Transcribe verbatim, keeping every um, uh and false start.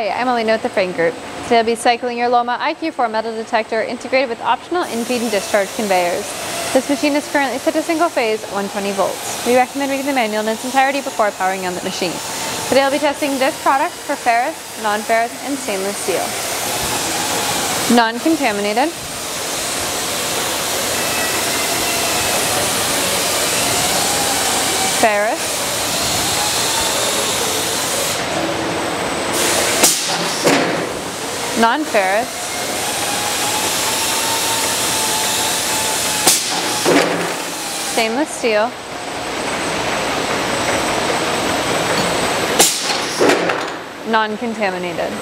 Hi, I'm Elena with the Frain Group. Today I'll be cycling your Loma I Q four metal detector integrated with optional in-feed and discharge conveyors. This machine is currently set to single phase one hundred twenty volts. We recommend reading the manual in its entirety before powering on the machine. Today I'll be testing this product for ferrous, non-ferrous, and stainless steel. Non-contaminated. Ferrous. Non-ferrous, stainless steel, non-contaminated.